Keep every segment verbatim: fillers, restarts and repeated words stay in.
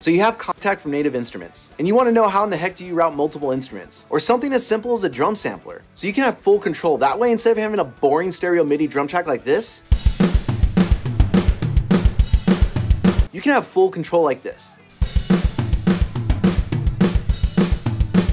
So you have Kontakt from Native Instruments, and you want to know how in the heck do you route multiple instruments, or something as simple as a drum sampler. So you can have full control. That way, instead of having a boring stereo MIDI drum track like this, you can have full control like this.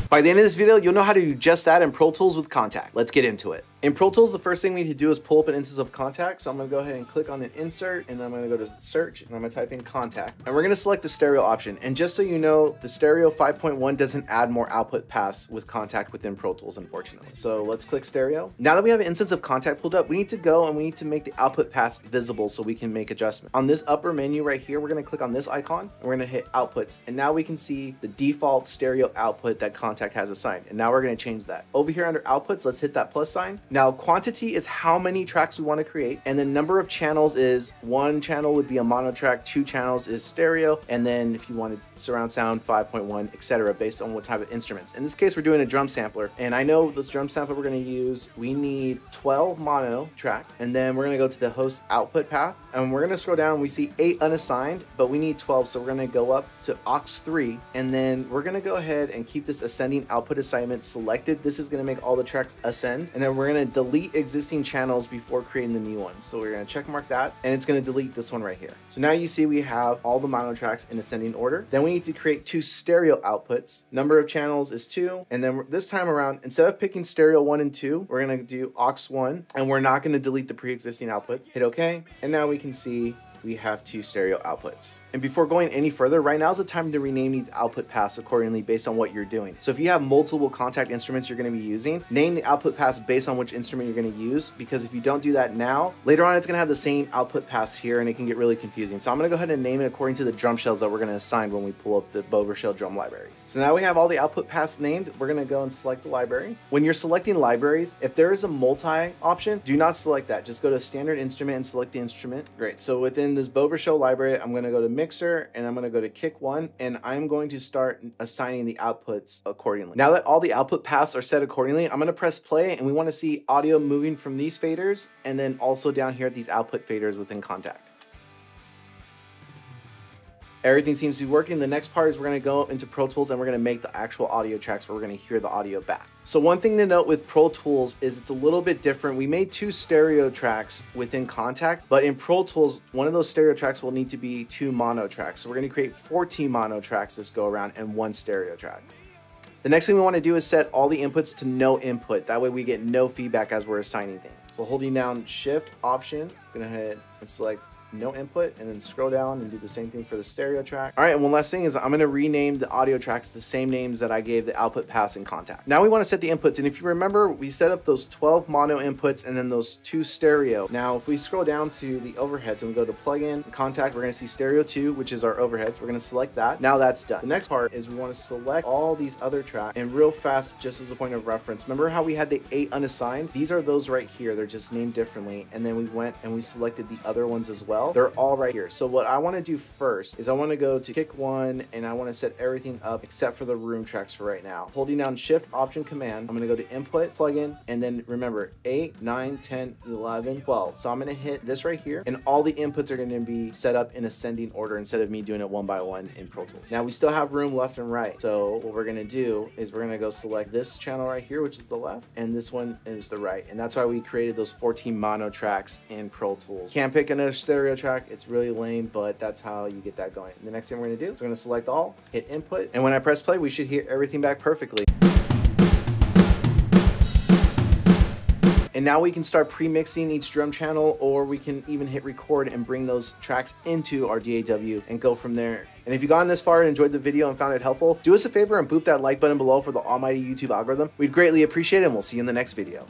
By the end of this video, you'll know how to do just that in Pro Tools with Kontakt. Let's get into it. In Pro Tools, the first thing we need to do is pull up an instance of Kontakt. So I'm gonna go ahead and click on an insert, and then I'm gonna go to search, and I'm gonna type in Kontakt. And we're gonna select the stereo option. And just so you know, the stereo five point one doesn't add more output paths with Kontakt within Pro Tools, unfortunately. So let's click stereo. Now that we have an instance of Kontakt pulled up, we need to go and we need to make the output paths visible so we can make adjustments. On this upper menu right here, we're gonna click on this icon, and we're gonna hit outputs. And now we can see the default stereo output that Kontakt has assigned, and now we're going to change that. Over here under outputs, let's hit that plus sign. Now quantity is how many tracks we want to create, and the number of channels is one channel would be a mono track, two channels is stereo, and then if you wanted surround sound, five point one, et cetera, based on what type of instruments. In this case, we're doing a drum sampler, and I know this drum sampler we're going to use, we need twelve mono track, and then we're going to go to the host output path, and we're going to scroll down and we see eight unassigned, but we need twelve, so we're going to go up to aux three, and then we're going to go ahead and keep this ascending output assignment selected. This is going to make all the tracks ascend, and then we're going to delete existing channels before creating the new ones. So we're going to check mark that, and it's going to delete this one right here. So now you see we have all the mono tracks in ascending order. Then we need to create two stereo outputs. Number of channels is two, and then this time around, instead of picking stereo one and two, we're going to do aux one, and we're not going to delete the pre-existing outputs. Hit OK, and now we can see we have two stereo outputs. And before going any further, right now is the time to rename these output paths accordingly based on what you're doing. So if you have multiple Kontakt instruments you're going to be using, name the output paths based on which instrument you're going to use, because if you don't do that now, later on it's going to have the same output paths here and it can get really confusing. So I'm going to go ahead and name it according to the drum shells that we're going to assign when we pull up the Beau Burchell drum library. So now we have all the output paths named. We're going to go and select the library. When you're selecting libraries, if there is a multi option, do not select that. Just go to standard instrument and select the instrument. Great. So within this Beau Burchell library, I'm going to go to mix Mixer, and I'm going to go to kick one, and I'm going to start assigning the outputs accordingly. Now that all the output paths are set accordingly, I'm going to press play, and we want to see audio moving from these faders and then also down here at these output faders within Kontakt. Everything seems to be working. The next part is we're going to go into Pro Tools and we're going to make the actual audio tracks where we're going to hear the audio back. So one thing to note with Pro Tools is it's a little bit different. We made two stereo tracks within Kontakt, but in Pro Tools, one of those stereo tracks will need to be two mono tracks. So we're going to create fourteen mono tracks this go around and one stereo track. The next thing we want to do is set all the inputs to no input. That way we get no feedback as we're assigning things. So holding down Shift, Option, I'm going to head and select no input, and then scroll down and do the same thing for the stereo track. All right, and one last thing is I'm going to rename the audio tracks the same names that I gave the output paths in Kontakt. Now we want to set the inputs, and if you remember, we set up those twelve mono inputs and then those two stereo. Now if we scroll down to the overheads and we go to plugin Kontakt, we're going to see stereo two, which is our overheads. We're going to select that. Now that's done. The next part is we want to select all these other tracks, and real fast, just as a point of reference, remember how we had the eight unassigned? These are those right here. They're just named differently, and then we went and we selected the other ones as well. They're all right here. So what I want to do first is I want to go to kick one, and I want to set everything up except for the room tracks for right now. Holding down Shift, Option, Command, I'm going to go to input, plugin, and then remember eight, nine, ten, eleven, twelve. So I'm going to hit this right here, and all the inputs are going to be set up in ascending order instead of me doing it one by one in Pro Tools. Now we still have room left and right. So what we're going to do is we're going to go select this channel right here, which is the left, and this one is the right. And that's why we created those fourteen mono tracks in Pro Tools. Can't pick another stereo track, it's really lame, but that's how you get that going. The next thing we're going to do is we're going to select all, hit input, and when I press play, we should hear everything back perfectly. And now we can start pre-mixing each drum channel, or we can even hit record and bring those tracks into our D A W and go from there. And if you've gotten this far and enjoyed the video and found it helpful, do us a favor and boop that like button below for the almighty YouTube algorithm. We'd greatly appreciate it, and we'll see you in the next video.